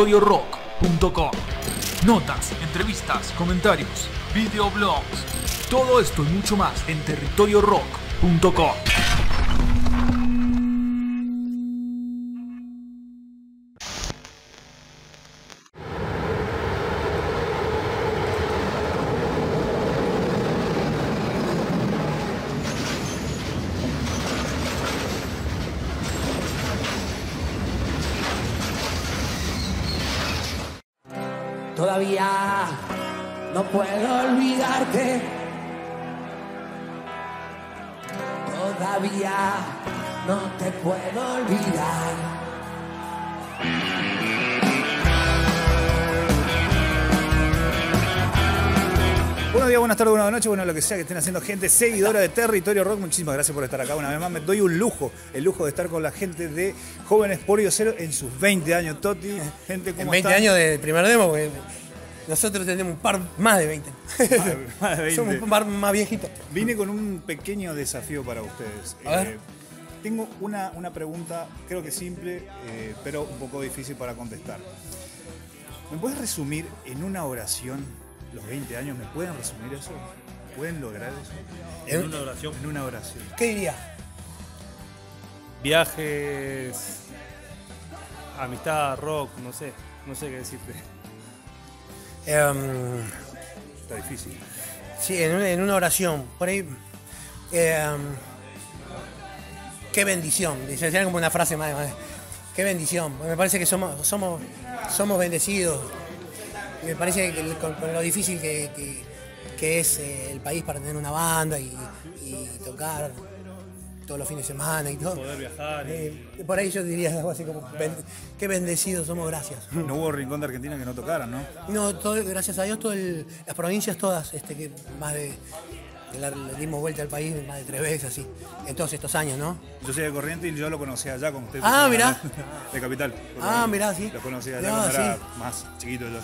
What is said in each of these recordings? territoriorock.com. Notas, entrevistas, comentarios, videoblogs, todo esto y mucho más en territoriorock.com. Todavía no puedo olvidarte. Todavía no te puedo olvidar. Buenos días, buenas tardes, buenas noches, bueno, lo que sea que estén haciendo, gente seguidora de Territorio Rock. Muchísimas gracias por estar acá. Una vez más me doy un lujo, el lujo de estar con la gente de Jóvenes Pordioseros en sus 20 años, Toti. Gente, ¿cómo están? 20 años del primer demo, porque nosotros tenemos un par más de 20. Más de 20. Somos un par más viejitos. Vine con un pequeño desafío para ustedes. A ver. Tengo una pregunta, creo que simple, pero un poco difícil para contestar. ¿Me puedes resumir en una oración? Los 20 años, ¿me pueden resumir eso? ¿Pueden lograr eso? ¿En una oración? En una oración. ¿Qué diría? Viajes, amistad, rock, no sé qué decirte. Está difícil. Sí, en una oración, por ahí. Qué bendición, dice, como una frase más. Qué bendición, me parece que somos bendecidos. Me parece que con lo difícil que es el país para tener una banda y tocar todos los fines de semana y todo. Poder viajar. Por ahí yo diría algo así como, claro, qué bendecidos somos, gracias. No hubo rincón de Argentina que no tocaran, ¿no? No, todo, gracias a Dios, las provincias todas, que más de... Le dimos vuelta al país más de 3 veces así, en todos estos años, ¿no? Yo soy de Corrientes y yo lo conocía allá con ustedes. Ah, mirá. De Capital. Ah, mirá, sí. Lo conocía allá cuando era más chiquito yo.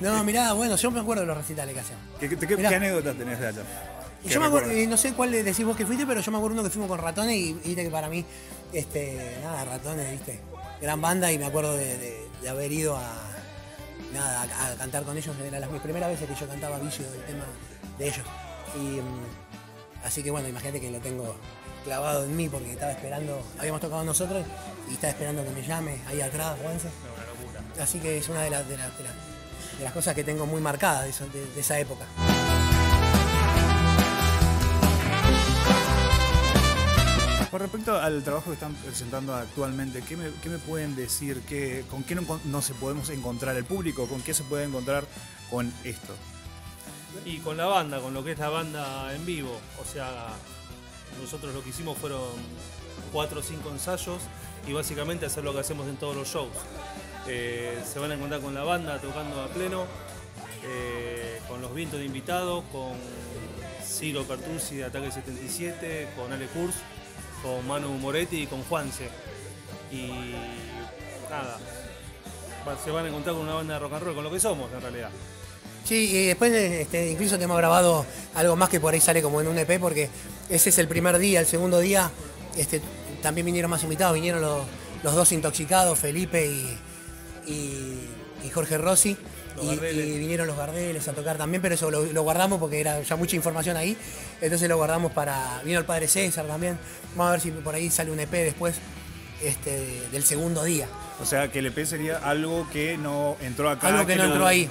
No, mirá, bueno, yo me acuerdo de los recitales que hacíamos. ¿Qué anécdotas tenés de allá? Yo me acuerdo, no sé cuál decís vos que fuiste, pero yo me acuerdo uno que fuimos con Ratones y viste que para mí, nada, Ratones, viste, gran banda, y me acuerdo de haber ido a cantar con ellos. Eran las mis primeras veces que yo cantaba Vicio, el tema de ellos. Y, así que bueno, imagínate que lo tengo clavado en mí porque estaba esperando, habíamos tocado nosotros y estaba esperando que me llame ahí atrás, Juanse. Una locura. Así que es una de las cosas que tengo muy marcadas de esa época. Con respecto al trabajo que están presentando actualmente, ¿qué me pueden decir? ¿Con qué nos podemos encontrar el público? ¿Con qué se puede encontrar con esto? Y con la banda, con lo que es la banda en vivo. O sea, nosotros lo que hicimos fueron 4 o 5 ensayos y básicamente hacer lo que hacemos en todos los shows. Se van a encontrar con la banda tocando a pleno, con los vientos de invitados, con Ciro Pertussi de Ataque 77, con Ale Kurz, con Manu Moretti y con Juanse. Y nada, se van a encontrar con una banda de rock and roll, con lo que somos en realidad. Sí, y después incluso te hemos grabado algo más que por ahí sale como en un EP, porque ese es el primer día. El segundo día también vinieron más invitados, vinieron los 2 intoxicados, Felipe y Jorge Rossi, y vinieron los Gardeles a tocar también, pero eso lo guardamos porque era ya mucha información ahí, entonces lo guardamos para... Vino el Padre César también, vamos a ver si por ahí sale un EP después del segundo día. O sea, que el EP sería algo que no entró acá. Algo que no entró ahí.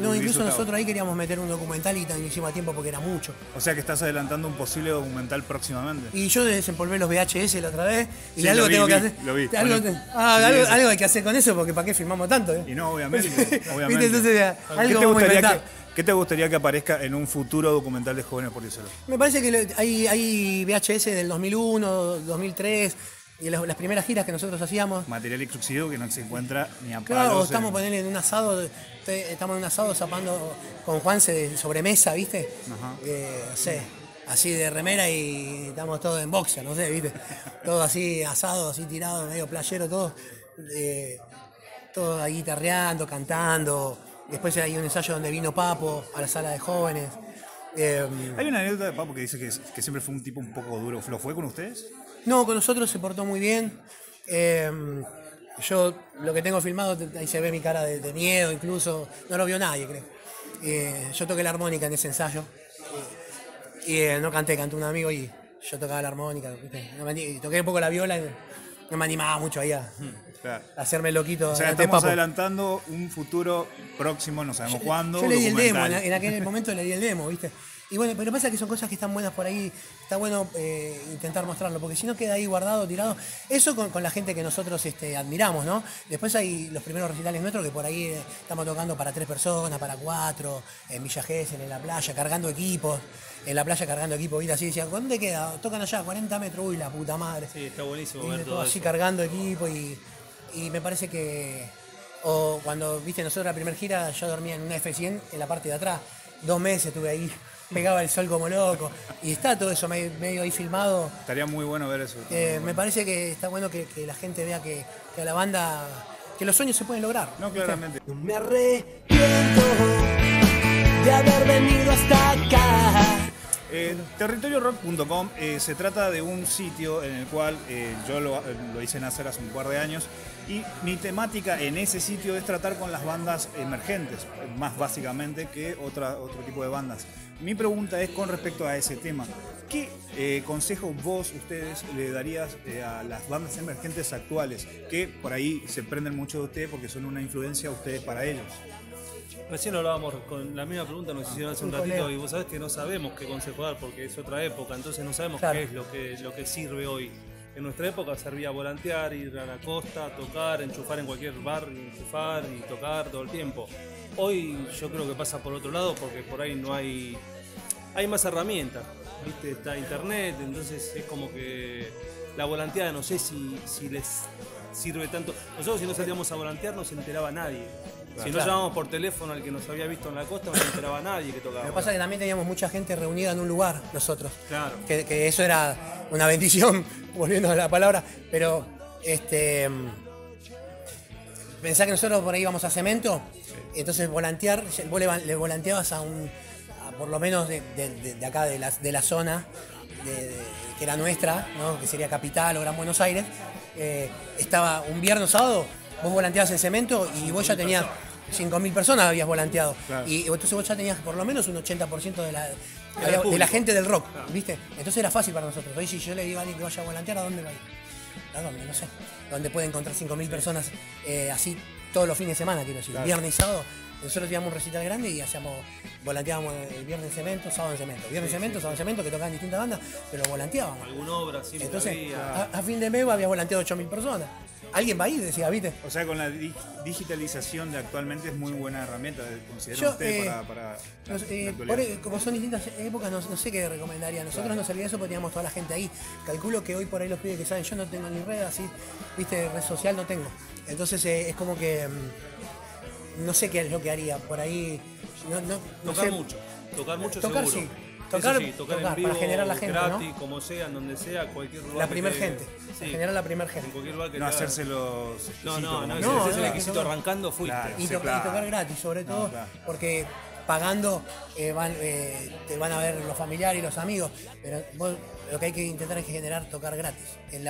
No, incluso nosotros ahí queríamos meter un documental y no hicimos a tiempo porque era mucho. O sea, que estás adelantando un posible documental próximamente. Y yo desenvolvé los VHS la otra vez y algo tengo que hacer. Lo vi. Algo hay que hacer con eso porque ¿para qué filmamos tanto? Y no, obviamente. Entonces, algo vamos a inventar. ¿Qué te gustaría que aparezca en un futuro documental de Jóvenes Pordioseros? Me parece que hay VHS del 2001, 2003... Y las primeras giras que nosotros hacíamos. Material exclusivo que no se encuentra ni a palos. Claro, estamos poniendo en un asado, zapando con Juanse de sobremesa, ¿viste? Ajá. No sé, así de remera y estamos todos en boxer, no sé, ¿viste? Todo así asado, así tirado, medio playero, todos ahí guitarreando, cantando. Después hay un ensayo donde vino Papo a la sala de jóvenes. Hay una anécdota de Papo que dice que siempre fue un tipo un poco duro. ¿Lo fue con ustedes? No, con nosotros se portó muy bien. Yo lo que tengo filmado, ahí se ve mi cara de miedo incluso, no lo vio nadie, creo. Yo toqué la armónica en ese ensayo y no canté, cantó un amigo y yo tocaba la armónica. Y toqué un poco la viola y no me animaba mucho ahí a hacerme loquito. O sea, estamos Papo. Adelantando un futuro próximo, no sabemos cuándo. Yo le di el demo, en aquel momento le di el demo, ¿viste? Y bueno, pero pasa que son cosas que están buenas por ahí, está bueno intentar mostrarlo, porque si no queda ahí guardado, tirado. Eso con la gente que nosotros admiramos, ¿no? Después hay los primeros recitales nuestros que por ahí estamos tocando para 3 personas, para 4, en Villa Gesell, en la playa, cargando equipos, ¿viste? Así decían, ¿dónde queda? Tocan allá, 40 metros, uy, la puta madre. Sí, está buenísimo ver todo así eso. Cargando equipo y me parece que... O cuando, viste, nosotros la primera gira, yo dormía en una F100 en la parte de atrás, 2 meses estuve ahí. Pegaba el sol como loco. Y está todo eso medio ahí filmado. Estaría muy bueno ver eso. Bueno. Me parece que está bueno que la gente vea que a la banda... Que los sueños se pueden lograr. No, claramente. No me arrepiento de haber venido hasta acá. Territoriorock.com se trata de un sitio en el cual yo lo hice nacer hace un par de años. Y mi temática en ese sitio es tratar con las bandas emergentes, más básicamente que otro tipo de bandas. Mi pregunta es con respecto a ese tema. ¿Qué consejo ustedes le darías a las bandas emergentes actuales que por ahí se prenden mucho de ustedes porque son una influencia a ustedes para ellos? Recién hablábamos con la misma pregunta, nos hicieron hace un ratito y vos sabés que no sabemos qué consejo dar porque es otra época, entonces no sabemos qué es lo que sirve hoy. En nuestra época servía volantear, ir a la costa, tocar, enchufar en cualquier bar, enchufar y tocar todo el tiempo. Hoy yo creo que pasa por otro lado porque por ahí no hay... Hay más herramientas, ¿viste? Está internet, entonces es como que la volanteada no sé si les sirve tanto. Nosotros si no salíamos a volantear no se enteraba nadie. Si no llamábamos por teléfono al que nos había visto en la costa, no se enteraba nadie que tocaba. Lo que pasa es que también teníamos mucha gente reunida en un lugar nosotros. Claro. Que eso era una bendición, volviendo a la palabra, pero pensá que nosotros por ahí íbamos a Cemento, entonces volantear, le volanteabas a un... por lo menos de acá, de la zona, que era nuestra, ¿no? Que sería Capital o Gran Buenos Aires, estaba un viernes sábado, vos volanteabas el Cemento y vos ya tenías 5.000 personas habías volanteado. Claro. Y entonces vos ya tenías por lo menos un 80% de la gente del rock, claro. ¿Viste? Entonces era fácil para nosotros. Hoy si yo le digo a alguien que vaya a volantear, ¿a dónde va a ir? ¿A dónde? No sé. ¿Dónde puede encontrar 5.000 personas así todos los fines de semana, quiero decir? Claro. Viernes y sábado. Nosotros íbamos un recital grande y volanteábamos el viernes en Cemento, sábado en Cemento. Sábado en Cemento, que tocaban distintas bandas, pero volanteábamos. Alguna obra, sí. Entonces, a fin de mes había volanteado 8.000 personas. Alguien va a ir, decía, ¿viste? O sea, con la digitalización de actualmente es muy buena herramienta, considero usted, para como son distintas épocas, no sé qué recomendaría. Nosotros no salía eso porque teníamos toda la gente ahí. Calculo que hoy por ahí los pibes que saben, yo no tengo ni red, así, ¿viste? Red social no tengo. Entonces, es como que... No sé qué es lo que haría, por ahí... Tocar seguro. Sí. Tocar en vivo, para generar la gente, gratis, ¿no? Como sea, en donde sea, cualquier lugar. La primera gente, sí. Generar la primera gente. No hacerse los exquisitos. No hacerse el exquisito arrancando, fuiste. Claro, y tocar gratis, sobre todo, porque pagando te van a ver los familiares y los amigos, pero vos, lo que hay que intentar es tocar gratis,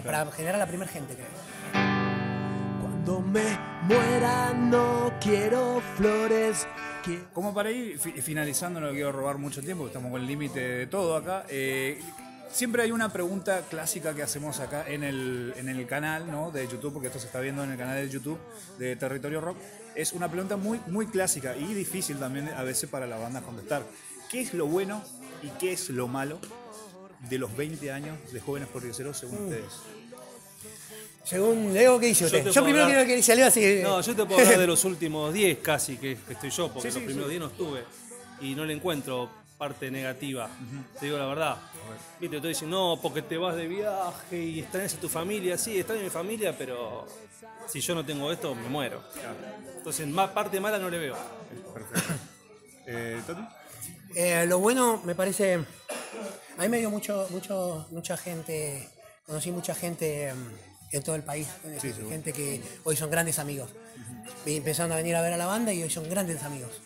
para generar la primera gente, creo. Cuando me muera no quiero flores. Como para ir finalizando, no quiero robar mucho tiempo, estamos con el límite de todo acá. Siempre hay una pregunta clásica que hacemos acá en el canal, ¿no? De YouTube, porque esto se está viendo en el canal de YouTube de Territorio Rock. Es una pregunta muy, muy clásica y difícil también a veces para la banda contestar. ¿Qué es lo bueno y qué es lo malo de los 20 años de Jóvenes Pordioseros según ustedes? Según Leo, ¿qué dice usted? Yo primero quiero que dice Leo así. No, yo te puedo hablar de los últimos 10 casi que estoy yo, porque los primeros 10 no estuve y no le encuentro parte negativa. Te digo la verdad. Viste, te dicen, no, porque te vas de viaje y extrañas a tu familia. Sí, extraño a mi familia, pero si yo no tengo esto, me muero. Claro. Entonces, más parte mala no le veo. Perfecto. ¿Tati? Lo bueno, me parece. A mí me dio mucha gente. Conocí mucha gente. En todo el país, gente que hoy son grandes amigos. Empezaron a venir a ver a la banda y hoy son grandes amigos.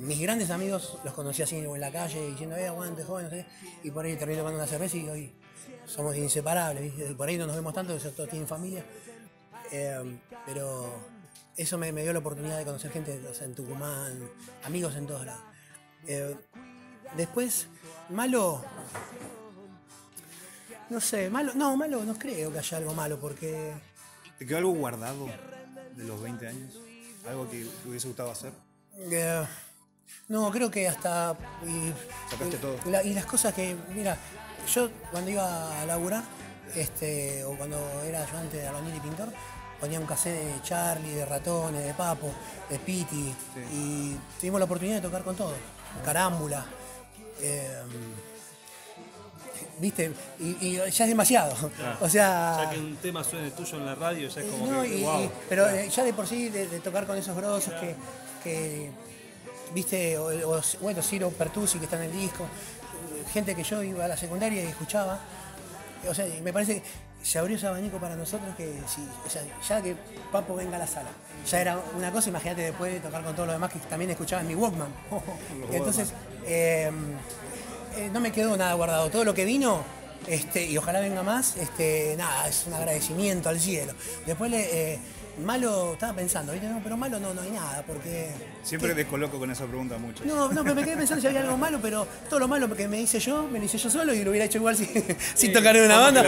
Mis grandes amigos los conocí así en la calle diciendo, aguante, joven, no sé qué. Y por ahí terminé tomando una cerveza y hoy somos inseparables. ¿Viste? Por ahí no nos vemos tanto, todos tienen familia. Pero eso me dio la oportunidad de conocer gente, o sea, en Tucumán, amigos en todos lados. Después, malo... No sé, malo... No, malo no creo que haya algo malo, porque... ¿Te quedó algo guardado de los 20 años? ¿Algo que te hubiese gustado hacer? No, creo que hasta... Sacaste todo. Y las cosas que... Mira, yo cuando iba a laburar, o cuando era ayudante de albañil y pintor, ponía un cassette de Charlie, de Ratones, de Papo, de Piti, sí. Y tuvimos la oportunidad de tocar con todos. Carámbula. ¿Viste? Y ya es demasiado. Claro. O sea... Ya que un tema suene tuyo en la radio ya es como no, que, wow. Pero claro. Ya de por sí, de tocar con esos grosos, claro. que ¿viste? O bueno, Ciro Pertussi, que está en el disco. Gente que yo iba a la secundaria y escuchaba. O sea, me parece que se abrió ese abanico para nosotros que si, o sea, ya que Papo venga a la sala. Ya era una cosa, imagínate después de tocar con todos los demás que también escuchaba en mi Walkman. Entonces, no me quedó nada guardado. Todo lo que vino, y ojalá venga más, nada, es un agradecimiento al cielo. Después, malo, estaba pensando, ¿viste? No, pero malo no hay nada, porque... Siempre descoloco con esa pregunta mucho. No, pero me quedé pensando si había algo malo, pero todo lo malo que me lo hice yo solo y lo hubiera hecho igual si, sin tocar en una banda.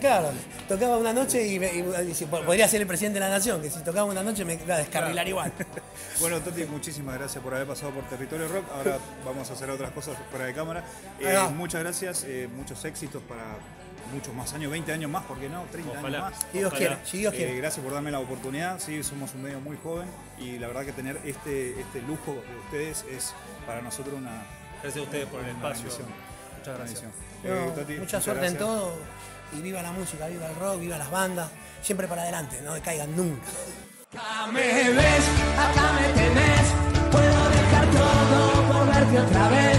Claro, tocaba una noche y podría ser el presidente de la nación, que si tocaba una noche me iba a descarrilar igual. Bueno, Tati, muchísimas gracias por haber pasado por Territorio Rock. Ahora vamos a hacer otras cosas fuera de cámara. Muchas gracias, muchos éxitos para... muchos más años, 20 años más, ¿por qué no? 30 ojalá, años más. Si Dios quiere, si Dios quiere. Gracias por darme la oportunidad, sí, somos un medio muy joven y la verdad que tener este lujo de ustedes es para nosotros una... Gracias a ustedes por el espacio. Muchas gracias. Tati, mucha suerte gracias en todo y viva la música, viva el rock, viva las bandas, siempre para adelante, no decaigan nunca. Acá me ves, acá me tenés, puedo dejar todo por verte otra vez,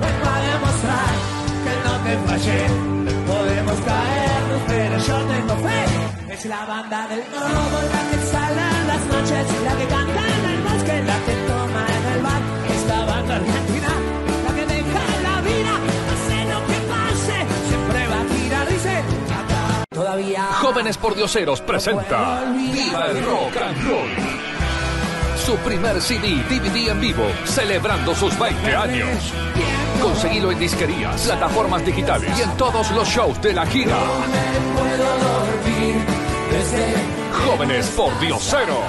no es para demostrar que no te fallé. Podemos caernos, pero yo tengo fe. Es la banda del globo, la que sale en las noches, la que canta en el bosque, la que toma en el bar. Es la banda argentina, la que deja la vida, hace lo que pase, siempre va a tirar, dice. Acá todavía. Jóvenes Pordioseros presenta Viva el Rock and Roll. Su primer CD, DVD en vivo, celebrando sus 20 años. Conseguilo en disquerías, plataformas digitales y en todos los shows de la gira. Jóvenes Pordioseros.